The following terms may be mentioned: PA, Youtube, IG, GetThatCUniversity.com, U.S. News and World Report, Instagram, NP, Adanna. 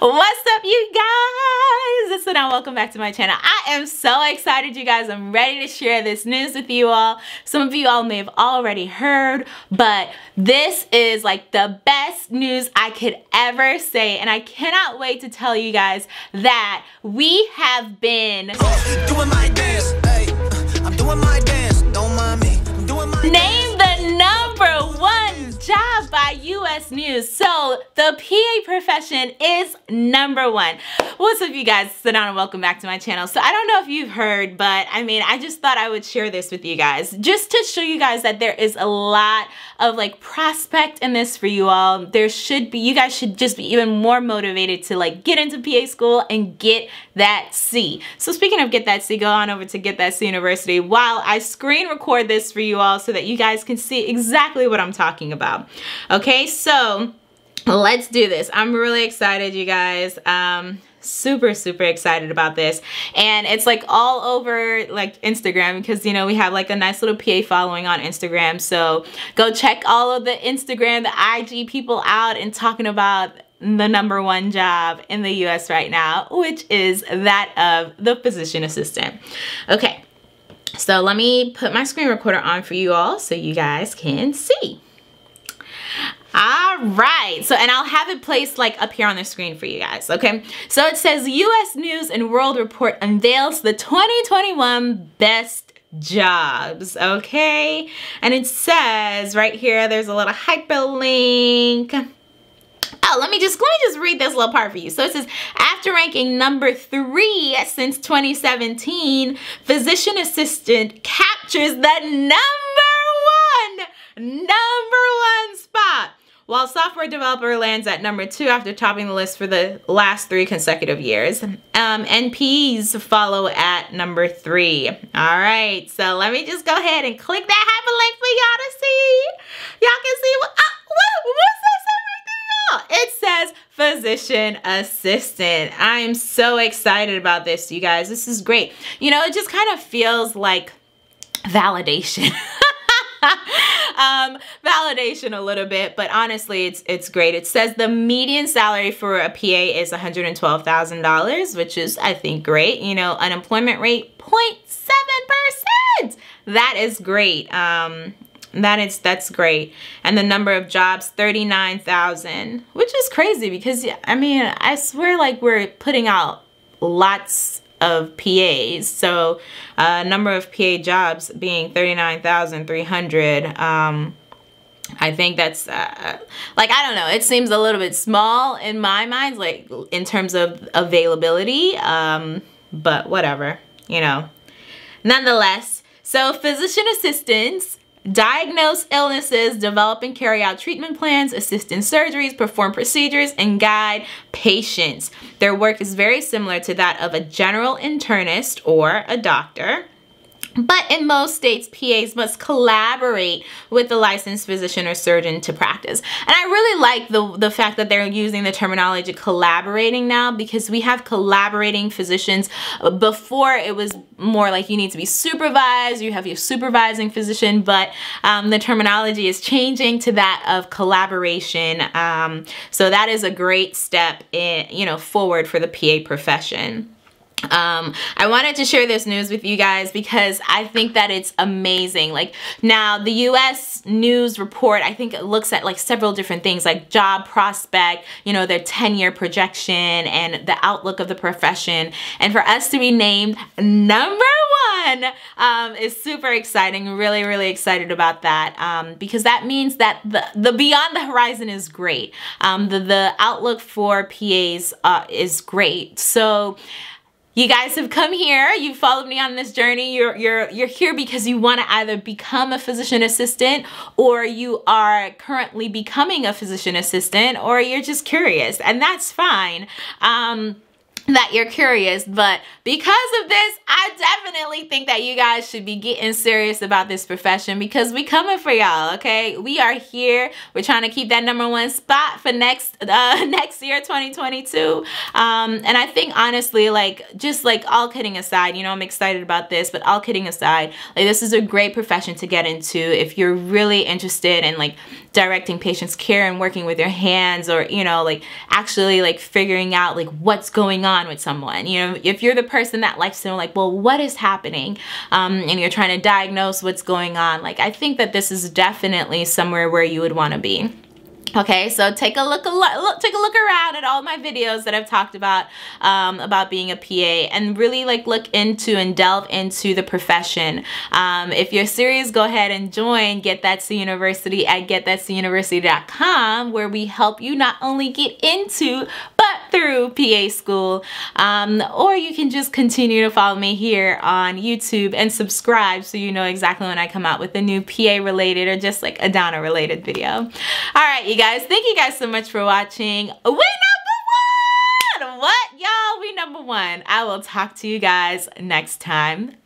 What's up, you guys? It's Adanna. Welcome back to my channel. I am so excited, you guys. I'm ready to share this news with you all. Some of you all may have already heard, but this is like the best news I could ever say, and I cannot wait to tell you guys that we have been doing my dance. Hey, I'm doing my dance. Don't mind me. I'm doing my dance. The number one job by U.S. News. So the PA profession is number one. What's up, you guys? It's Adanna. Welcome back to my channel. So I don't know if you've heard, but I mean, I just thought I would share this with you guys just to show you guys that there is a lot of like prospect in this for you all. There should be, you guys should just be even more motivated to like get into PA school and get that C. So speaking of get that C, go on over to Get That C University while I screen record this for you all so that you guys can see exactly what I'm talking about. Okay, so let's do this. I'm really excited, you guys. Super excited about this, and it's like all over like Instagram because you know we have like a nice little PA following on Instagram, so go check all of the Instagram, the IG people out and talking about the number one job in the US right now, which is that of the physician assistant. Okay, so let me put my screen recorder on for you all so you guys can see. All right, so and I'll have it placed like up here on the screen for you guys, okay? So it says U.S. News and World Report unveils the 2021 best jobs, okay? And it says right here, there's a little hyperlink. Oh, let me just read this little part for you. So it says, after ranking number 3 since 2017, physician assistant captures the number one spot, while software developer lands at number 2 after topping the list for the last 3 consecutive years. NPs follow at number 3. All right, so let me just go ahead and click that hyperlink for y'all to see. Y'all can see what's this everything, y'all? It says physician assistant. I am so excited about this, you guys. This is great. You know, it just kind of feels like validation. Validation a little bit, but honestly, it's great. It says the median salary for a PA is $112,000, which is, I think, great. You know, unemployment rate 0.7%. That is great. That's great. And the number of jobs, 39,000, which is crazy because I mean, I swear, like we're putting out lots of PAs, so number of PA jobs being 39,300. I think that's like, I don't know, it seems a little bit small in my mind, like in terms of availability, but whatever, you know, nonetheless. So physician assistants diagnose illnesses, develop and carry out treatment plans, assist in surgeries, perform procedures, and guide patients. Their work is very similar to that of a general internist or a doctor. But in most states, PAs must collaborate with the licensed physician or surgeon to practice. And I really like the fact that they're using the terminology collaborating now, because we have collaborating physicians. Before, it was more like you need to be supervised, you have your supervising physician, but the terminology is changing to that of collaboration. So that is a great step in, you know, forward for the PA profession. I wanted to share this news with you guys because I think that it's amazing. Like now the U.S. News report, I think it looks at like several different things like job prospect, you know, their 10-year projection and the outlook of the profession. And for us to be named number one is super exciting. Really excited about that, because that means that the beyond the horizon is great. The outlook for PAs is great. So you guys have come here, you followed me on this journey, you're here because you want to either become a physician assistant, or you are currently becoming a physician assistant, or you're just curious, and that's fine. that you're curious, but because of this, I definitely think that you guys should be getting serious about this profession, because we coming for y'all, okay? We are here. We're trying to keep that #1 spot for next year, 2022. And I think honestly, just all kidding aside, you know, I'm excited about this, but all kidding aside, this is a great profession to get into if you're really interested in directing patients' care and working with your hands, or, you know, actually figuring out what's going on with someone. You know, if you're the person that likes to know well, what is happening? And you're trying to diagnose what's going on. I think that this is definitely somewhere where you would want to be. Okay, so take a look around at all my videos that I've talked about being a PA, and really look into and delve into the profession. If you're serious, go ahead and join Get That C University at GetThatCUniversity.com, where we help you not only get into but through PA school. Or you can just continue to follow me here on YouTube and subscribe so you know exactly when I come out with a new PA related or just Adanna related video. All right, you guys. Thank you guys so much for watching. We #1! What, y'all? We #1. I will talk to you guys next time.